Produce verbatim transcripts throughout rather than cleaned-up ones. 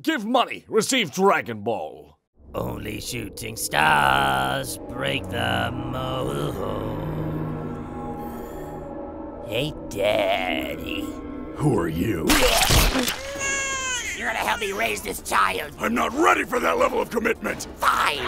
Give money. Receive Dragon Ball. Only shooting stars break the mold. Hey, Daddy. Who are you? You're gonna help me raise this child. I'm not ready for that level of commitment. Fine.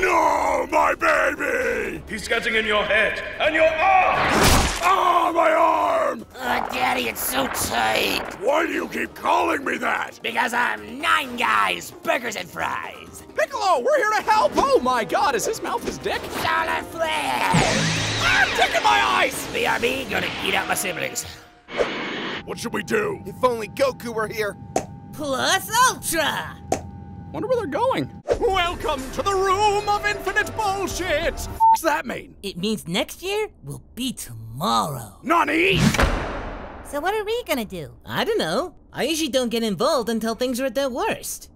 No, my baby! He's getting in your head and your arm! Ah, oh, my arm! Uh, Daddy, it's so tight. Why do you keep calling me that? Because I'm Nine Guys, burgers and fries. Piccolo, we're here to help. Oh my God, is his mouth his dick? Solar Flare! I'm taking my eyes! B R B, gonna eat out my siblings. What should we do? If only Goku were here. Plus Ultra! Wonder where they're going. Welcome to the room of infinite bullshit! What the f***s that mean? It means next year will be tomorrow. Nani? So what are we gonna do? I don't know. I usually don't get involved until things are at their worst.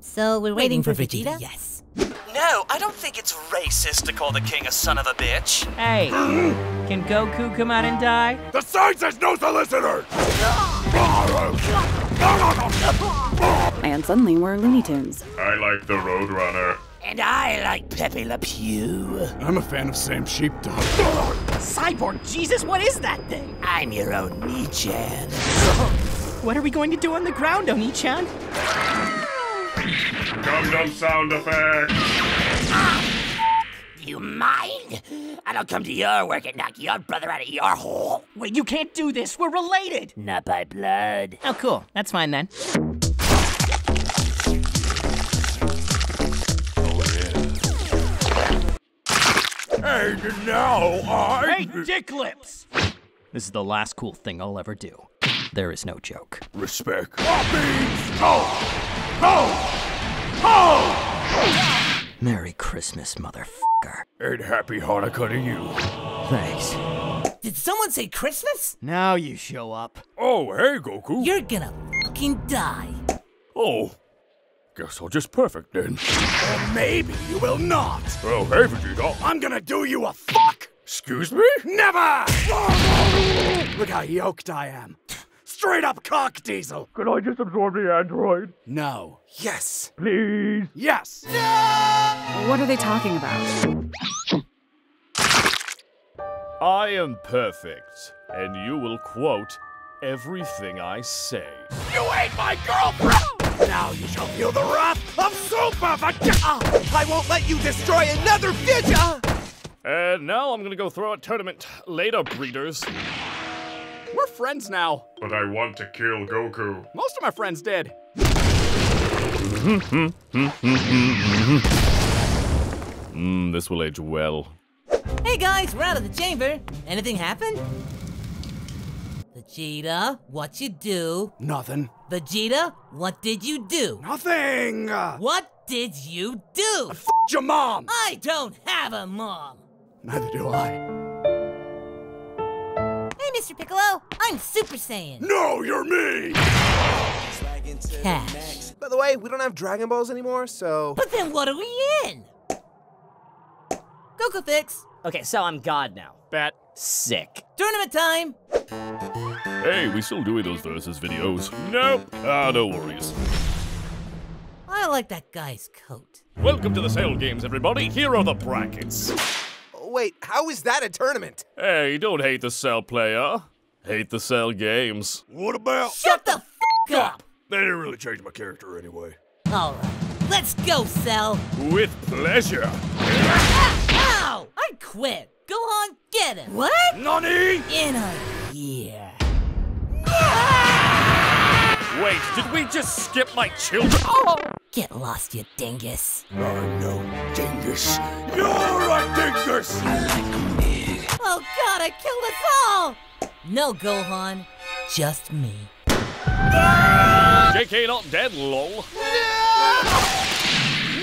So we're waiting, waiting for, for Vegeta? Vegeta? Yes. No, I don't think it's racist to call the king a son of a bitch. Hey, can Goku come out and die? The sign says no solicitor! And suddenly we're Looney Tunes. I like the Roadrunner. And I like Pepe Le Pew. I'm a fan of Sam Sheepdog. Cyborg, Jesus, what is that thing? I'm your own Oni-chan. What are we going to do on the ground, Oni-chan? Gum-dum sound effect! Ah, you mind? I don't come to your work and knock your brother out of your hole. Wait, you can't do this. We're related. Not by blood. Oh, cool. That's fine, then. Oh, yeah. And now I... Hey, dick lips! This is the last cool thing I'll ever do. There is no joke. Respect. Oh! Oh! Oh! Merry Christmas, motherfucker. And happy Hanukkah to you. Thanks. Did someone say Christmas? Now you show up. Oh, hey, Goku. You're gonna fucking die. Oh. Guess I'll just perfect then. Or maybe you will not. Oh, hey, Vegeta. I'm gonna do you a fuck. Excuse me? Never! Look how yoked I am. Straight up cock diesel! Could I just absorb the android? No. Yes. Please? Yes. No! What are they talking about? I am perfect, and you will quote everything I say. You ain't my girlfriend! Now you shall feel the wrath of Super Vegeta! I won't let you destroy another Vegeta! And now I'm gonna go throw a tournament. Later, breeders. We're friends now. But I want to kill Goku. Most of my friends did. Mmm, this will age well. Hey guys, we're out of the chamber. Anything happen? Vegeta, what you do? Nothing. Vegeta, what did you do? Nothing! What did you do? I f***ed your mom! I don't have a mom! Neither do I. Mister Piccolo, I'm Super Saiyan. No, you're me! Cash. By the way, we don't have Dragon Balls anymore, so... But then what are we in? Goku fix. Okay, so I'm God now. Bat. Sick. Tournament time! Hey, we still doing those versus videos. Nope. Ah, no worries. I like that guy's coat. Welcome to the Cell games, everybody. Here are the brackets. Wait, how is that a tournament? Hey, don't hate the Cell player. Hate the Cell games. What about- Shut the f*** up! They didn't really change my character anyway. Alright, let's go, Cell! With pleasure! Ah, ow! I quit! Gohan, get him! What? Nani? In a year. Ah! Wait, did we just skip my children? Oh. Get lost, you dingus. Oh, no, dingus. You're a dingus! I like me. Oh, God, I killed us all! No, Gohan. Just me. J K not dead, lol. No!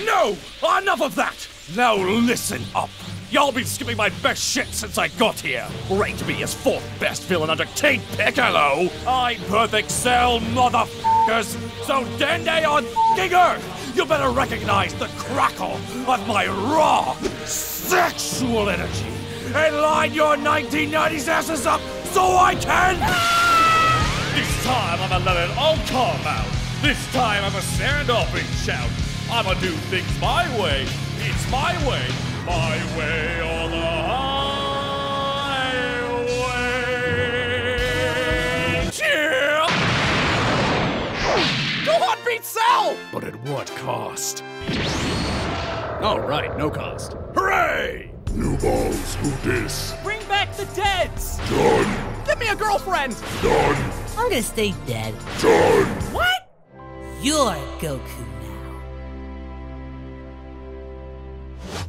No! Enough of that! Now listen up. Y'all been skipping my best shit since I got here. Ranked me as fourth best villain under King Piccolo. I'm perfect Cell, motherfuckers. So Dende on f***ing Earth, you better recognize the crackle of my raw sexual energy and line your nineteen nineties asses up so I can. This time I'm a level all calm out. This time I'm a standoff and shout. I'ma do things my way. It's my way. My way or the highway. Cheer! Gohan beats Cell! But at what cost? All right, no cost. Hooray! New balls, who dis? Bring back the deads! Done! Give me a girlfriend! Done! I'm gonna stay dead. Done! What? You're Goku now.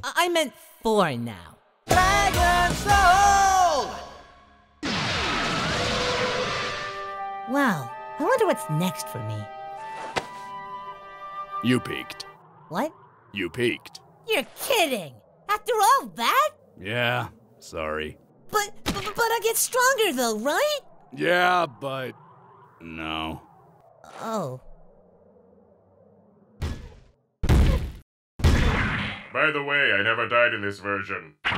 I, I meant four now. Dragon Soul! Wow, I wonder what's next for me. You peaked. What? You peaked. You're kidding! After all that? Yeah, sorry. But, but, but I get stronger though, right? Yeah, but no. Oh. By the way, I never died in this version.